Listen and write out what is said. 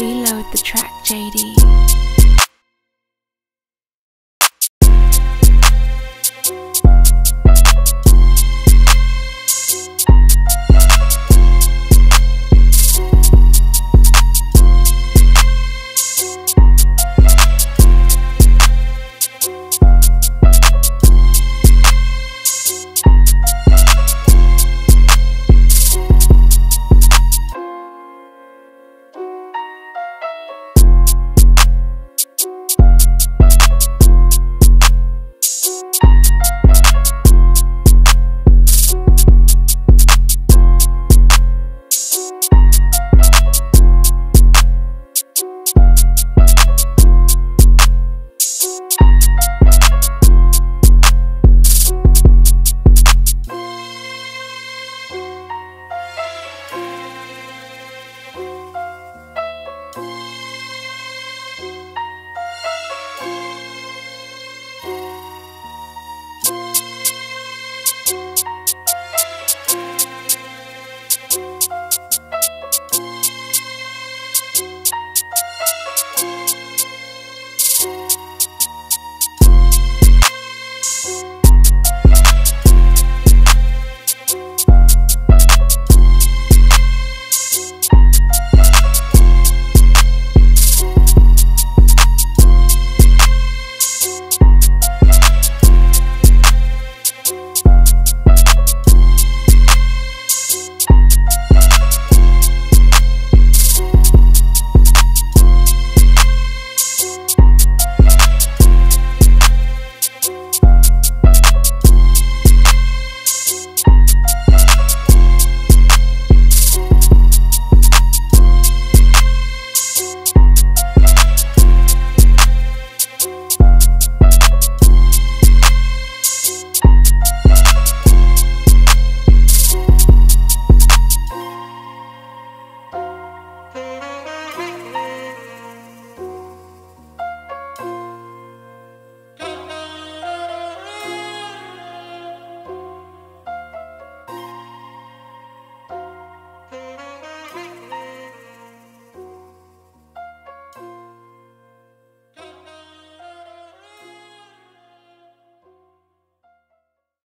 Reload the track, JD.